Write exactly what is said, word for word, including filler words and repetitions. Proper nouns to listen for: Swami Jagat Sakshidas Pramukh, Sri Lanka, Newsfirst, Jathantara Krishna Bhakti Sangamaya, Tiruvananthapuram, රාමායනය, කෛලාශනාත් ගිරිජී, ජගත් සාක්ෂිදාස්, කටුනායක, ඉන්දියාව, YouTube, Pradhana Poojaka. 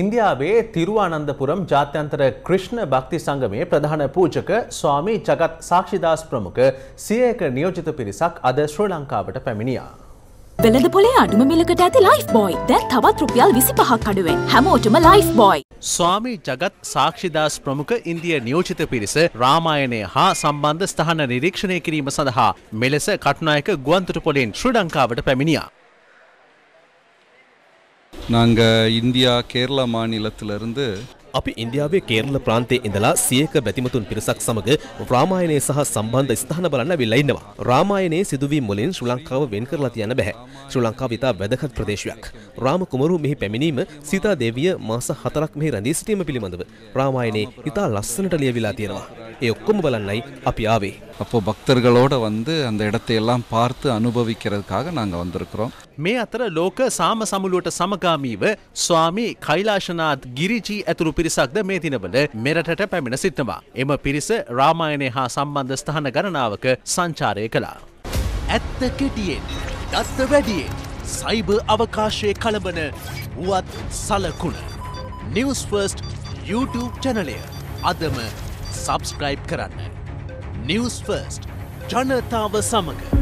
Indiave Tiruvananthapuram Jathantara Krishna Bhakti Sangamaya Pradhana Poojaka Swami Jagat Sakshidas Pramukh Siyeka Niyojitha Pirisak Ada Sri Lankavata Paminiya. Velada pole aduma milakata athi life boy dan thawath rupiyal විසිපහක් අඩුවෙන් හැමෝටම life boy ස්වාමි ජගත් සාක්ෂිදාස් ප්‍රමුඛ India නියෝජිත පිරිස රාමායනය හා සම්බන්ධ ස්ථාන නිරීක්ෂණය කිරීම සඳහා මෙලෙස කටුනායක ගුවන්තොටුපොළෙන් ශ්‍රී ලංකාවට පැමිණියා. நாங்க இந்தியா கேரள மாநிலத்திலிருந்து අපි ඉන්දියාවේ කේරළ ප්‍රාන්තයේ ඉඳලා සියයක බැතිමතුන් පිරිසක් සමග රාමායනයේ සහ සම්බන්ධ ස්ථාන බලන්න අවිල්ලා ඉන්නවා. රාමායනයේ සිදුවීම් මුලින් ශ්‍රී ලංකාව වෙන් කරලා තියන්න බෑ. ශ්‍රී ලංකාව ඉතා වැදගත් ප්‍රදේශයක්. රාම කුමරු මෙහි පැමිණීම සීතා දේවිය මාස හතරක් මෙහි රැඳී සිටීම පිළිබඳව රාමායනයේ ඉතා ලස්සනට ලියවිලා තියෙනවා. ඒ ඔක්කොම බලන්නයි අපි ආවේ. අපෝ භක්තர்களோட வந்து அந்த இடத்தை எல்லாம் பார்த்து அனுபவிக்கிறதுக்காக நாங்க வந்திருக்கிறோம். මේ අතර ලෝක සාම සමුළුවට සමගාමීව ස්වාමී කෛලාශනාත් ගිරිජී ඇතුළු පිරිසක්ද මේ දිනවල මෙරටට පැමිණ සිටනවා. එම පිරිස රාමායනයේ හා සම්බන්ධ ස්ථාන ගණනාවක සංචාරය කළා. ඇත්ත කෙටියෙන්, දස්ස වැඩියෙන්, සයිබර් අවකාශයේ කලබන වුවත් සලකුණ. News First YouTube channel එක අදම subscribe කරන්න. News First ජනතාව සමග